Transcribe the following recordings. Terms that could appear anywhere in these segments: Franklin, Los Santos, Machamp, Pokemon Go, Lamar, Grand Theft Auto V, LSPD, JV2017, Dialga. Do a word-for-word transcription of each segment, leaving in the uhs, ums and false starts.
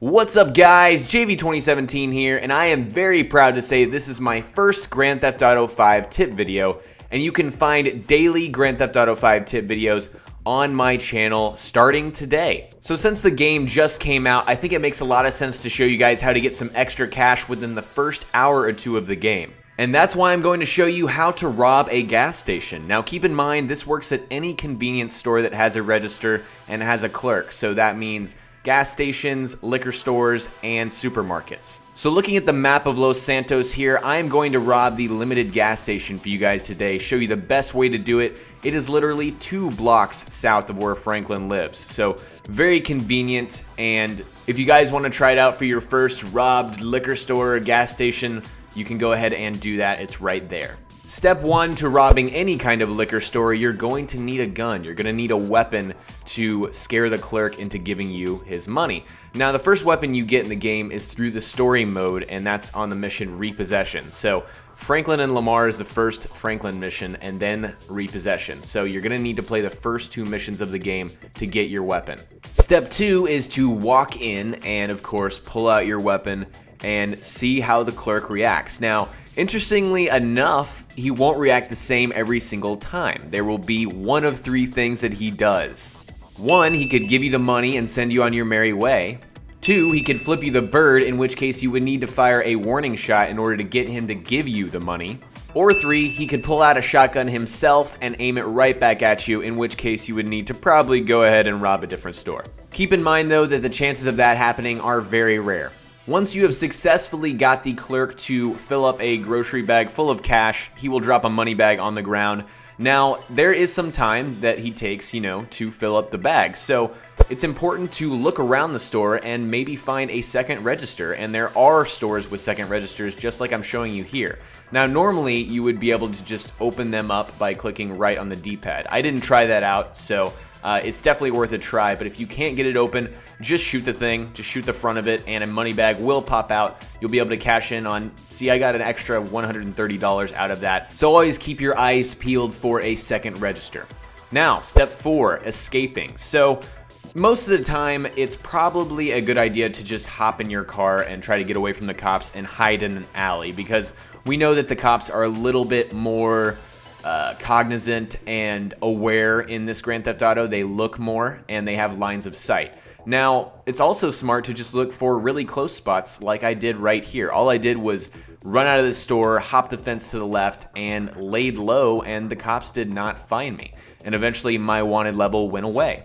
What's up guys, J V twenty seventeen here, and I am very proud to say this is my first Grand Theft Auto five tip video, and you can find daily Grand Theft Auto five tip videos on my channel starting today. So since the game just came out, I think it makes a lot of sense to show you guys how to get some extra cash within the first hour or two of the game. And that's why I'm going to show you how to rob a gas station. Now keep in mind, this works at any convenience store that has a register and has a clerk. So that means gas stations, liquor stores, and supermarkets. So looking at the map of Los Santos here, I am going to rob the limited gas station for you guys today, show you the best way to do it. It is literally two blocks south of where Franklin lives. So very convenient, and if you guys want to try it out for your first robbed liquor store or gas station, you can go ahead and do that. It's right there. Step one to robbing any kind of liquor store, you're going to need a gun. You're going to need a weapon to scare the clerk into giving you his money. Now, the first weapon you get in the game is through the story mode, and that's on the mission Repossession. So Franklin and Lamar is the first Franklin mission, and then Repossession. So you're going to need to play the first two missions of the game to get your weapon. Step two is to walk in and, of course, pull out your weapon and see how the clerk reacts. Now, interestingly enough, he won't react the same every single time. There will be one of three things that he does. One, he could give you the money and send you on your merry way. Two, he could flip you the bird, in which case you would need to fire a warning shot in order to get him to give you the money. Or three, he could pull out a shotgun himself and aim it right back at you, in which case you would need to probably go ahead and rob a different store. Keep in mind though that the chances of that happening are very rare. Once you have successfully got the clerk to fill up a grocery bag full of cash, he will drop a money bag on the ground. Now, there is some time that he takes, you know, to fill up the bag. So it's important to look around the store and maybe find a second register. And there are stores with second registers, just like I'm showing you here. Now, normally you would be able to just open them up by clicking right on the D pad. I didn't try that out, so Uh, it's definitely worth a try, but if you can't get it open, just shoot the thing, just shoot the front of it, and a money bag will pop out. You'll be able to cash in on, see, I got an extra one hundred thirty dollars out of that. So always keep your eyes peeled for a second register. Now, step four, escaping. So most of the time, it's probably a good idea to just hop in your car and try to get away from the cops and hide in an alley, because we know that the cops are a little bit more Uh, cognizant and aware in this Grand Theft Auto. They look more and they have lines of sight. Now, it's also smart to just look for really close spots like I did right here. All I did was run out of the store, hop the fence to the left, and laid low, and the cops did not find me. And eventually my wanted level went away.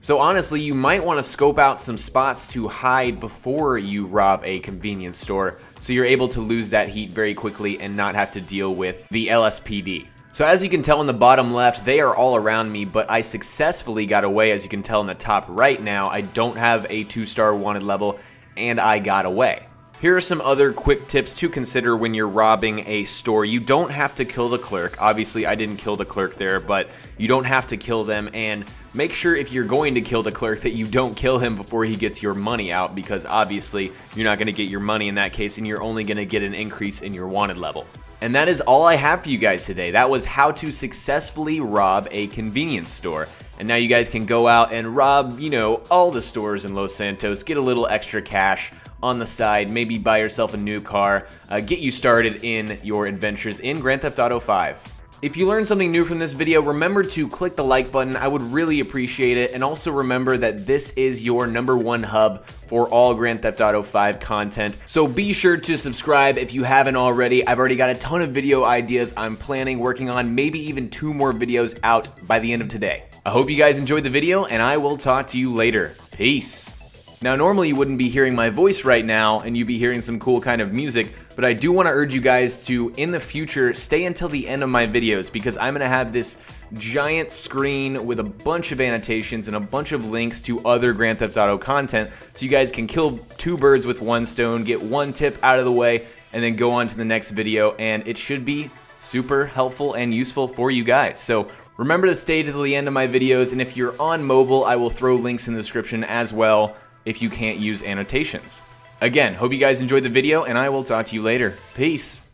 So honestly, you might want to scope out some spots to hide before you rob a convenience store, so you're able to lose that heat very quickly and not have to deal with the L S P D. So as you can tell in the bottom left, they are all around me, but I successfully got away. As you can tell in the top right now, I don't have a two-star wanted level, and I got away. Here are some other quick tips to consider when you're robbing a store. You don't have to kill the clerk. Obviously, I didn't kill the clerk there, but you don't have to kill them, and make sure if you're going to kill the clerk that you don't kill him before he gets your money out, because obviously you're not going to get your money in that case, and you're only going to get an increase in your wanted level. And that is all I have for you guys today. That was how to successfully rob a convenience store. And now you guys can go out and rob, you know, all the stores in Los Santos, get a little extra cash on the side, maybe buy yourself a new car, uh, get you started in your adventures in Grand Theft Auto five. If you learned something new from this video, remember to click the like button. I would really appreciate it. And also remember that this is your number one hub for all Grand Theft Auto five content. So be sure to subscribe if you haven't already. I've already got a ton of video ideas I'm planning, working on, maybe even two more videos out by the end of today. I hope you guys enjoyed the video, and I will talk to you later. Peace. Now, normally you wouldn't be hearing my voice right now, and you'd be hearing some cool kind of music, but I do want to urge you guys to, in the future, stay until the end of my videos, because I'm going to have this giant screen with a bunch of annotations and a bunch of links to other Grand Theft Auto content, so you guys can kill two birds with one stone, get one tip out of the way, and then go on to the next video, and it should be super helpful and useful for you guys. So remember to stay till the end of my videos, and if you're on mobile, I will throw links in the description as well, if you can't use annotations. Again, hope you guys enjoyed the video, and I will talk to you later. Peace.